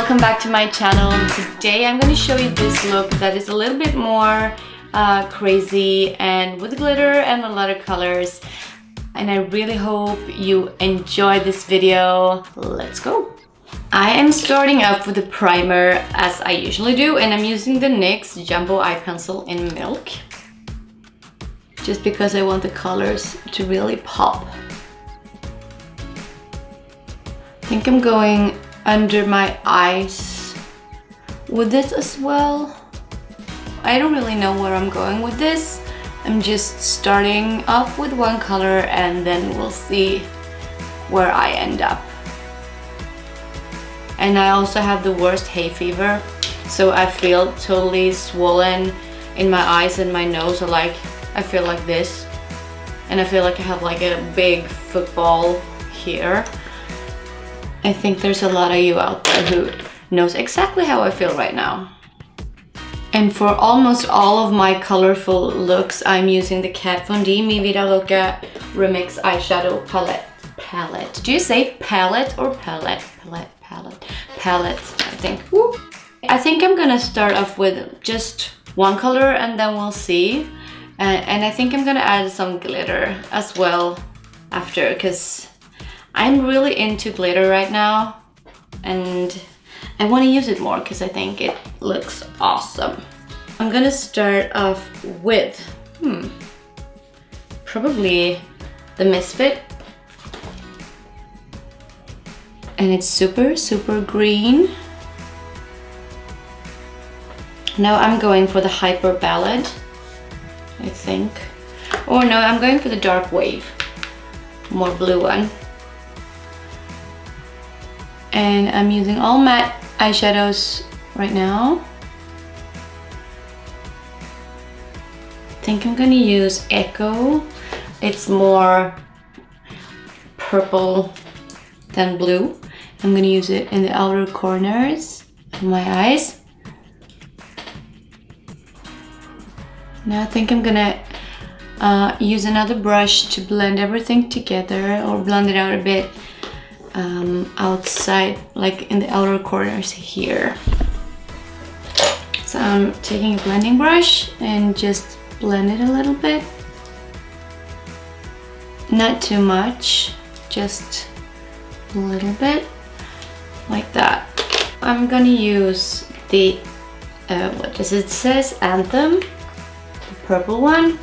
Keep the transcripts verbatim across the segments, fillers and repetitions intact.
welcome back to my channel. Today I'm going to show you this look that is a little bit more uh, crazy and with glitter and a lot of colors, and I really hope you enjoy this video. Let's go! I am starting up with the primer as I usually do, and I'm using the NYX Jumbo Eye Pencil in Milk just because I want the colors to really pop. I think I'm going under my eyes with this as well. I don't really know where I'm going with this. I'm just starting off with one color and then we'll see where I end up. And I also have the worst hay fever, so I feel totally swollen in my eyes and my nose. Are like I feel like this, and I feel like I have like a big football here. I think there's a lot of you out there who knows exactly how I feel right now. And for almost all of my colorful looks, I'm using the Kat Von D Mi Vida Loca Remix eyeshadow palette. Palette. Do you say palette or palette? Palette, palette, palette, I think. Woo. I think I'm gonna start off with just one color and then we'll see. And, and I think I'm gonna add some glitter as well after, because I'm really into glitter right now and I want to use it more because I think it looks awesome. I'm gonna start off with hmm, probably the Misfit, and it's super super green. Now I'm going for the Hyper Ballad, I think. Or no, I'm going for the Dark Wave, more blue one. And I'm using all matte eyeshadows right now. I think I'm gonna use Echo. It's more purple than blue. I'm gonna use it in the outer corners of my eyes. Now I think I'm gonna uh, use another brush to blend everything together, or blend it out a bit. Um, outside, like in the outer corners here. So I'm taking a blending brush and just blend it a little bit. Not too much, just a little bit, like that. I'm gonna use the, uh, what does it says? Anthem, the purple one,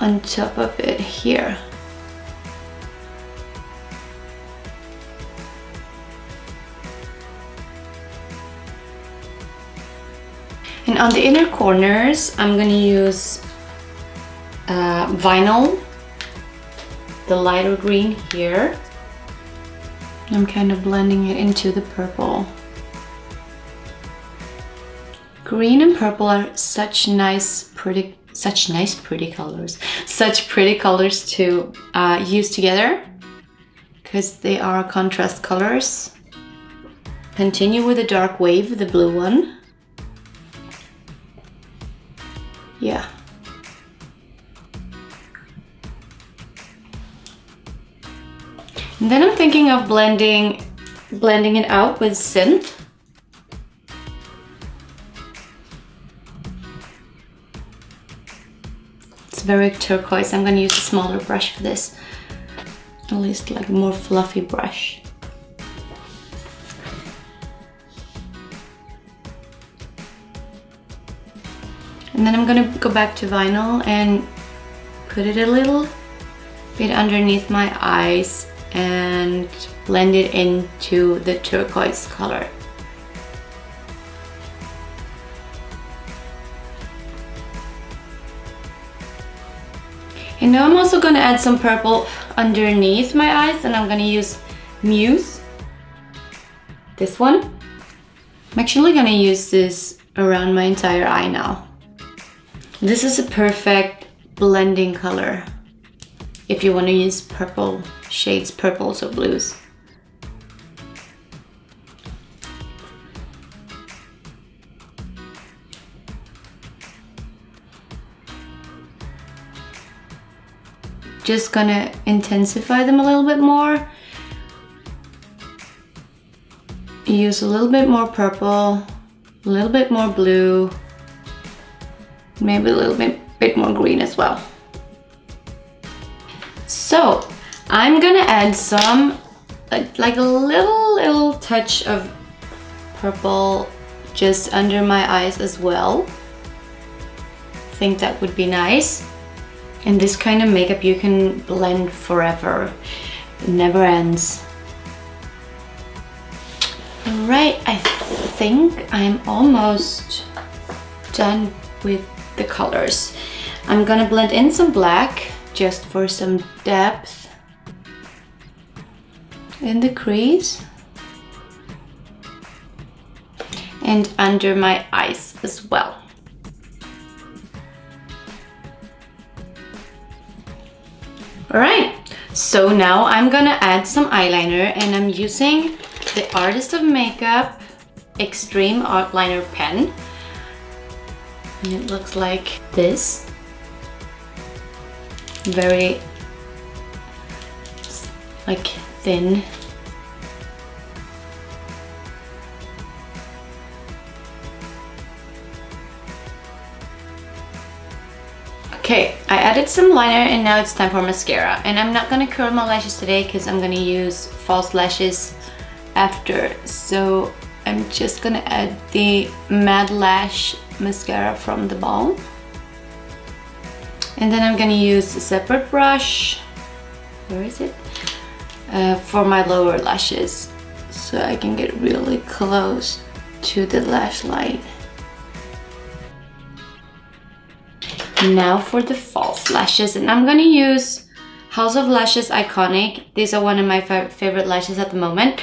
on top of it here. And on the inner corners, I'm gonna use uh, Vinyl, the lighter green here. I'm kind of blending it into the purple. Green and purple are such nice, pretty, such nice, pretty colors. Such pretty colors to uh, use together because they are contrast colors. Continue with the Dark Wave, the blue one. Yeah. And then I'm thinking of blending blending it out with Synth. It's very turquoise. I'm gonna use a smaller brush for this. At least like a more fluffy brush. And then I'm gonna go back to Vinyl and put it a little bit underneath my eyes and blend it into the turquoise color. And now I'm also gonna add some purple underneath my eyes, and I'm gonna use Muse, this one. I'm actually gonna use this around my entire eye now. This is a perfect blending color if you want to use purple shades, purples or blues. Just gonna intensify them a little bit more. use a little bit more purple, a little bit more blue, maybe a little bit, bit more green as well. So I'm gonna add some, like a little, little touch of purple just under my eyes as well. I think that would be nice. And this kind of makeup you can blend forever. It never ends. Alright, I think I'm almost done with the colors. I'm gonna blend in some black just for some depth in the crease and under my eyes as well. Alright, so now I'm gonna add some eyeliner, and I'm using the Artist of Makeup Extreme Outliner Pen. And it looks like this. Very like thin. Okay, I added some liner and now it's time for mascara. And I'm not gonna curl my lashes today because I'm gonna use false lashes after. So I'm just gonna add the Mad Lash mascara from the Balm. And then I'm gonna use a separate brush. Where is it? Uh, for my lower lashes. So I can get really close to the lash line. Now for the false lashes, and I'm gonna use House of Lashes Iconic. These are one of my favorite lashes at the moment.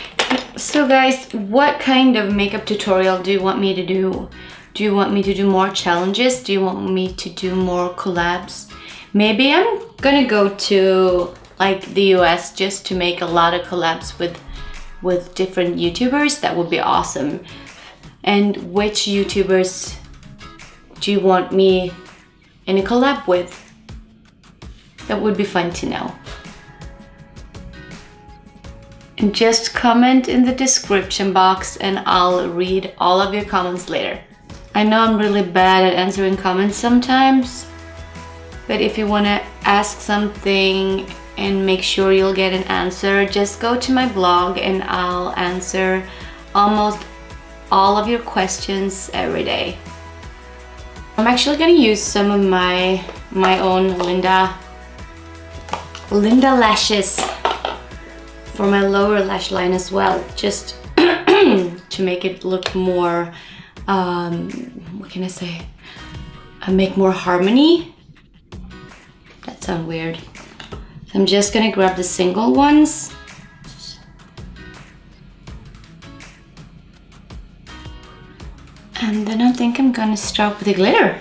So guys, what kind of makeup tutorial do you want me to do? Do you want me to do more challenges? Do you want me to do more collabs? Maybe I'm gonna go to like the U S just to make a lot of collabs with, with different YouTubers. That would be awesome. And which YouTubers do you want me in a collab with? That would be fun to know. And just comment in the description box and I'll read all of your comments later. I know I'm really bad at answering comments sometimes, but if you want to ask something and make sure you'll get an answer, just go to my blog and I'll answer almost all of your questions every day. I'm actually gonna use some of my my own Linda Linda lashes for my lower lash line as well, just to make it look more um, what can I say? I make more harmony. That sounds weird. So I'm just gonna grab the single ones. And then I think I'm gonna start with the glitter.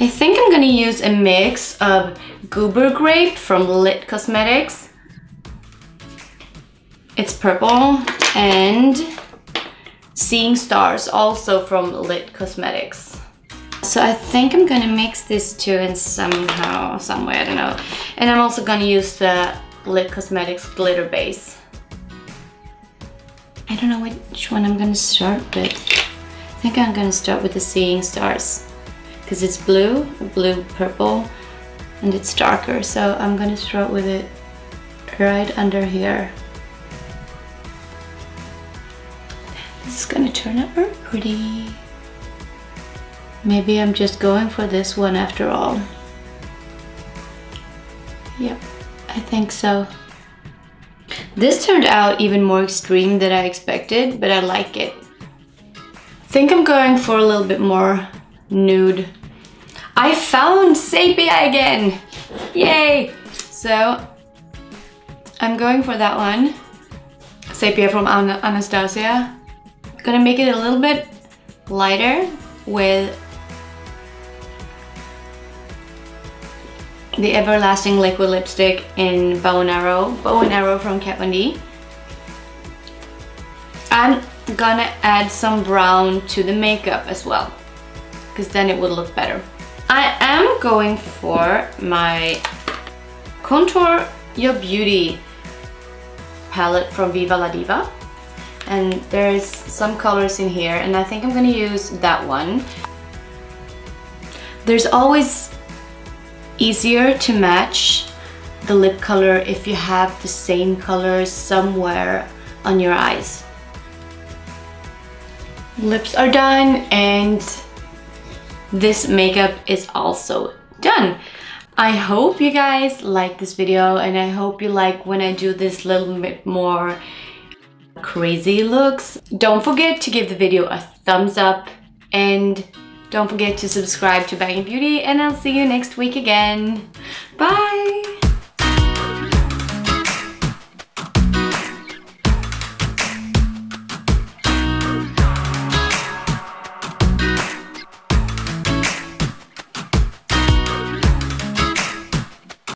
I think I'm gonna use a mix of Goober Grape from Lit Cosmetics. It's purple, and Seeing Stars, also from Lit Cosmetics. So I think I'm gonna mix these two in somehow, somewhere, I don't know. And I'm also gonna use the Lit Cosmetics glitter base. I don't know which one I'm gonna start with. I think I'm gonna start with the Seeing Stars because it's blue, blue, purple, and it's darker, so I'm gonna start with it right under here. This is gonna turn out very pretty. Maybe I'm just going for this one after all. Yep, I think so. This turned out even more extreme than I expected, but I like it. I think I'm going for a little bit more nude. I found sepia again! Yay! So I'm going for that one. Sepia from An Anastasia. I'm gonna make it a little bit lighter with the Everlasting Liquid Lipstick in Bow and Arrow. Bow and Arrow from Kat Von D. I'm gonna add some brown to the makeup as well, because then it would look better. I am going for my Contour Your Beauty palette from Viva La Diva. and there's some colors in here, and I think I'm gonna use that one. There's always easier to match the lip color if you have the same color somewhere on your eyes. Lips are done and this makeup is also done. I hope you guys like this video, and I hope you like when I do this little bit more crazy looks. Don't forget to give the video a thumbs up, and don't forget to subscribe to Bang and Beauty, and I'll see you next week again. Bye!